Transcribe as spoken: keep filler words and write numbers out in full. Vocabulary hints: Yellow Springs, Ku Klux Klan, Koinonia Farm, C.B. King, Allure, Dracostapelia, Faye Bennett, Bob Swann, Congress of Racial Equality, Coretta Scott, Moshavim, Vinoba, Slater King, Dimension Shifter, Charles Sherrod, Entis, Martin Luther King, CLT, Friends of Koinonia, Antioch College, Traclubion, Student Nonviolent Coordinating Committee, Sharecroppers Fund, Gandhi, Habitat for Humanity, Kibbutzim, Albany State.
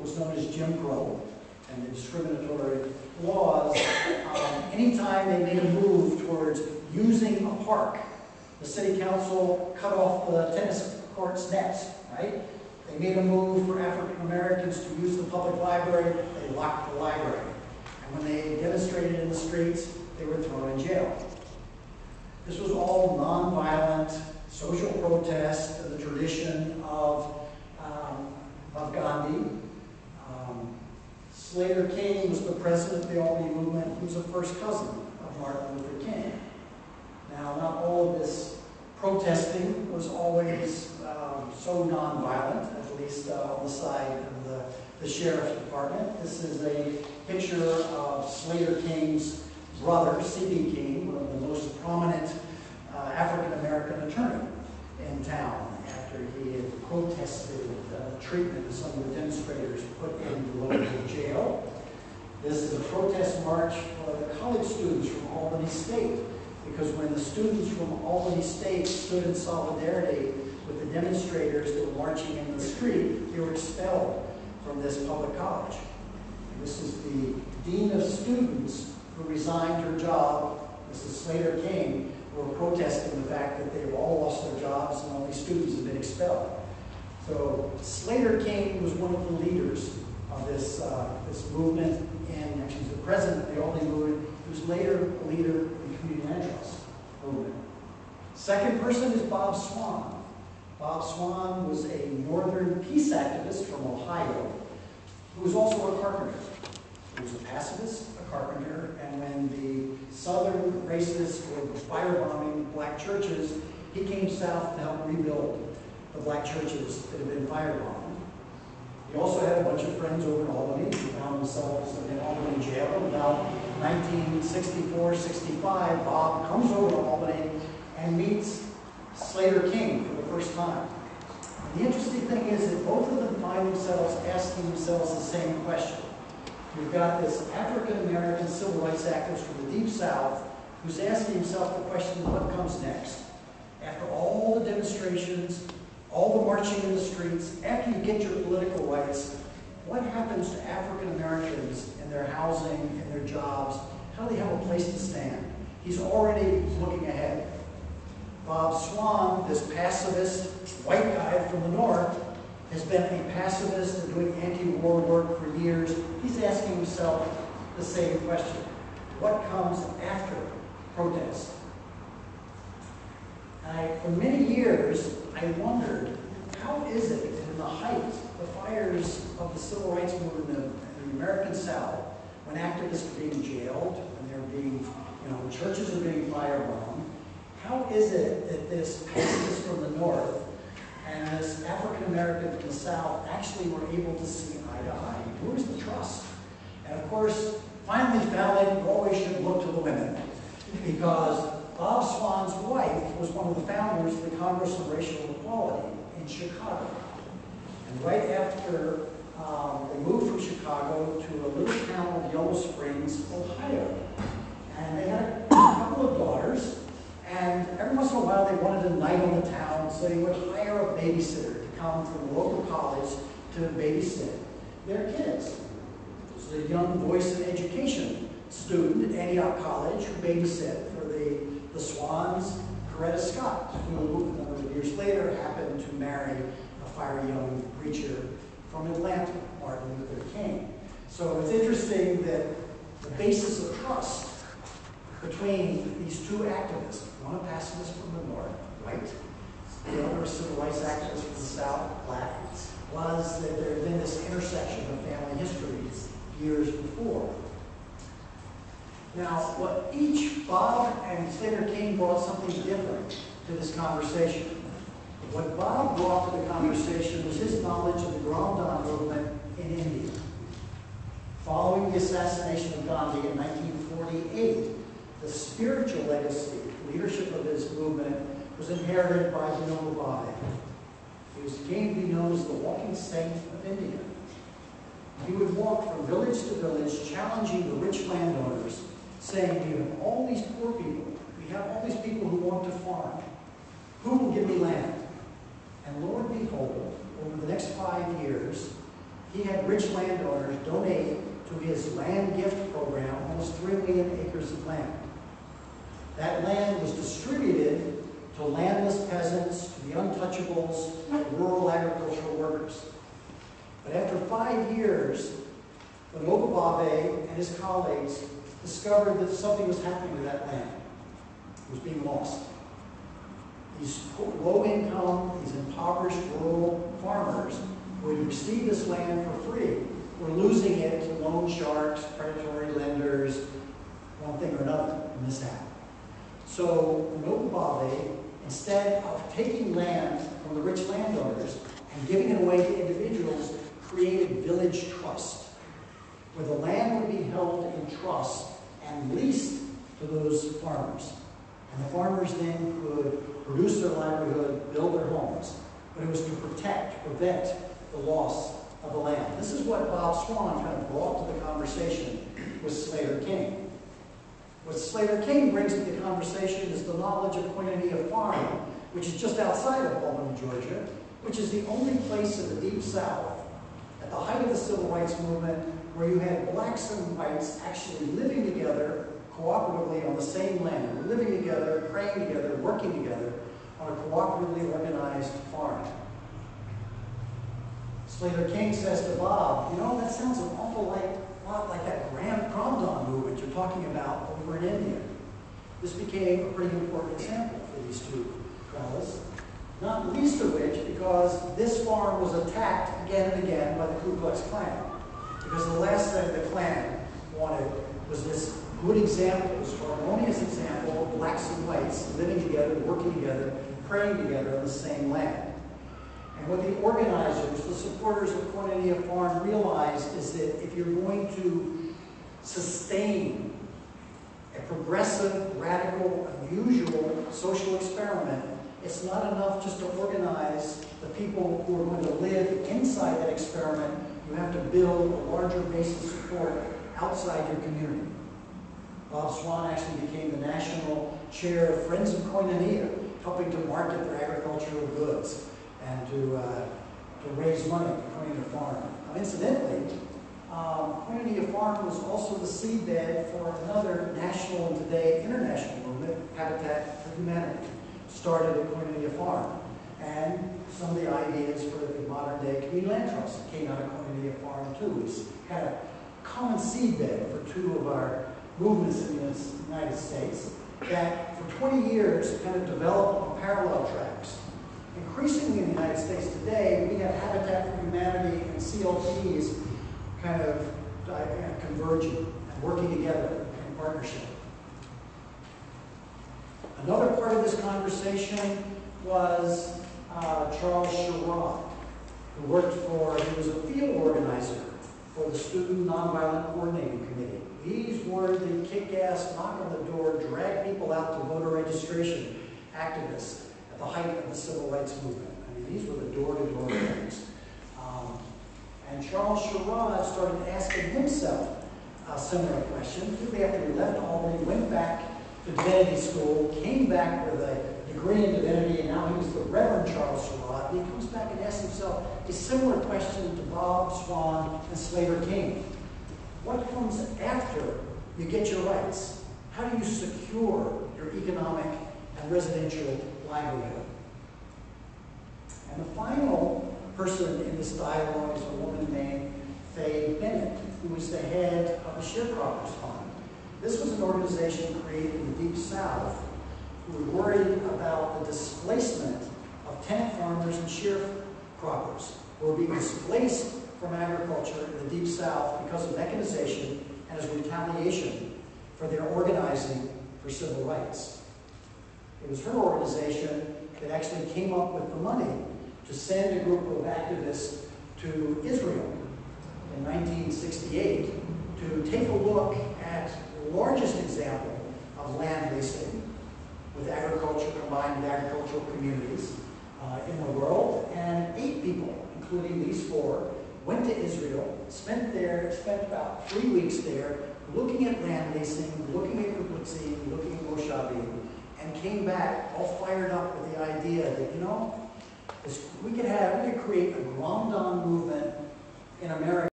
what was known as Jim Crow and the discriminatory laws. Um, anytime they made a move towards using a park, the city council cut off the tennis court's nets, right? They made a move for African Americans to use the public library, they locked the library. And when they demonstrated in the streets, they were thrown in jail. This was all nonviolent social protest, the tradition of, um, of Gandhi. Um, Slater King was the president of the Albany movement, who's a first cousin of Martin Luther King. Now, not all of this protesting was always um, so nonviolent, at least uh, on the side of the, the sheriff's department. This is a picture of Slater King's brother, C B King, one of the most prominent uh, African-American attorney in town after he had protested uh, treatment of some of the demonstrators put into the local jail. This is a protest march for the college students from Albany State, because when the students from Albany State stood in solidarity with the demonstrators that were marching in the street, they were expelled from this public college. And this is the dean of students who resigned her job, Missus Slater King, who were protesting the fact that they've all lost their jobs and all these students have been expelled. So Slater King was one of the leaders of this, uh, this movement, and she was the president of the Albany movement, who was later a leader of the community land trust movement. Second person is Bob Swann. Bob Swann was a northern peace activist from Ohio, who was also a carpenter. He was a pacifist, a carpenter, and when the southern racists were firebombing black churches, he came south to help rebuild the black churches that had been firebombed. He also had a bunch of friends over in Albany who found themselves in Albany jail. About nineteen sixty-four sixty-five, Bob comes over to Albany and meets Slater King for the first time. And the interesting thing is that both of them find themselves asking themselves the same question. You've got this African-American civil rights activist from the Deep South who's asking himself the question, what comes next? After all the demonstrations, all the marching in the streets, after you get your political rights, what happens to African-Americans in their housing, in their jobs? How do they have a place to stand? He's already looking ahead. Bob Swann, this pacifist white guy from the north, has been a pacifist and doing anti-war work for years. He's asking himself the same question. What comes after protest? I, for many years, I wondered, how is it that in the height, the fires of the civil rights movement in the American South, when activists were being jailed, when they were being, you know, churches were being firebombed, how is it that this pacifist from the north and as African-American from the South actually were able to see eye to eye? Where's the trust? And of course, finally valid, you always should look to the women, because Bob Swann's wife was one of the founders of the Congress of Racial Equality in Chicago. And right after um, they moved from Chicago to a little town of Yellow Springs, Ohio. And they had a couple of daughters, and every once in a while they wanted a night on the town, so they would hire a babysitter to come from the local college to babysit their kids. So the young voice and education student at Antioch College who babysat for the, the Swanns, Coretta Scott, who a number of years later happened to marry a fiery young preacher from Atlanta, Martin Luther King. So it's interesting that the basis of trust between these two activists, one a pacifist from the north, white, the other a civil rights activist from the south, black, was that there had been this intersection of family histories years before. Now, what each Bob and Slater King brought something different to this conversation. What Bob brought to the conversation was his knowledge of the Gandhi movement in India. Following the assassination of Gandhi in nineteen forty-eight, the spiritual legacy, the leadership of this movement, was inherited by Vinoba. He was going to be known as the walking saint of India. He would walk from village to village, challenging the rich landowners, saying, we have all these poor people, we have all these people who want to farm. Who will give me land? And lo and behold, over the next five years, He had rich landowners donate to his land gift program almost three million acres of land. That land was distributed to landless peasants, to the untouchables, rural agricultural workers. But after five years, the Mogobabe and his colleagues discovered that something was happening to that land. It was being lost. These low-income, these impoverished rural farmers who had received this land for free were losing it to loan sharks, predatory lenders, one thing or another in this act. So Mogobabe, instead of taking land from the rich landowners and giving it away to individuals, created village trust, where the land would be held in trust and leased to those farmers. And the farmers then could produce their livelihood, build their homes. But it was to protect, prevent the loss of the land. This is what Bob Swann kind of brought to the conversation with Slater King. What Slater King brings to the conversation is the knowledge of Koinonia Farm, which is just outside of Albany, Georgia, which is the only place in the Deep South, at the height of the Civil Rights Movement, where you had blacks and whites actually living together cooperatively on the same land, living together, praying together, working together on a cooperatively organized farm. Slater King says to Bob, you know, that sounds an awful lot like that Grand Promdon movement you're talking about over in India. This became a pretty important example for these two fellas, not least of which because this farm was attacked again and again by the Ku Klux Klan. Because the last thing the Klan wanted was this good example, this harmonious example of blacks and whites living together, working together, praying together on the same land. And what the organizers, the supporters of Koinonia Farm realized is that if you're going to sustain a progressive, radical, unusual social experiment, it's not enough just to organize the people who are going to live inside that experiment. You have to build a larger base of support outside your community. Bob Swann actually became the national chair of Friends of Koinonia, helping to market their agricultural goods and to, uh, to raise money for Koinonia Farm. Now, incidentally, um, Koinonia Farm was also the seedbed for another national and today international movement, Habitat for Humanity, started at Koinonia Farm. And some of the ideas for the modern day community land trust came out of Koinonia Farm too. We've had a common seedbed for two of our movements in the United States that for twenty years kind of developed on parallel tracks. Increasingly in the United States today, we have Habitat for Humanity and C L Ts kind of converging and working together in partnership. Another part of this conversation was Uh, Charles Sherrod, who worked for, he was a field organizer for the Student Nonviolent Coordinating Committee. These were the kick-ass, knock on the door, drag people out to voter registration activists at the height of the Civil Rights Movement. I mean, these were the door-to-door things. Um, and Charles Sherrod started asking himself a similar question, particularly after he left Albany, went back to divinity school, came back with a degree in divinity, and now he was the Reverend Charles Sherrod, and he comes back and asks himself a similar question to Bob Swann and Slater King. What comes after you get your rights? How do you secure your economic and residential livelihood? And the final person in this dialogue is a woman named Faye Bennett, who was the head of the Sharecroppers Fund. This was an organization created in the Deep South who were worried about the displacement of tenant farmers and sharecroppers who were being displaced from agriculture in the Deep South because of mechanization and as retaliation for their organizing for civil rights. It was her organization that actually came up with the money to send a group of activists to Israel in nineteen sixty-eight to take a look at the largest example of land leasing with agriculture combined with agricultural communities uh, in the world, and eight people, including these four, went to Israel, spent there, spent about three weeks there, looking at land leasing, looking at Kibbutzim, looking at Moshavim, and came back all fired up with the idea that, you know, this, we could have, we could create a Gromdon movement in America.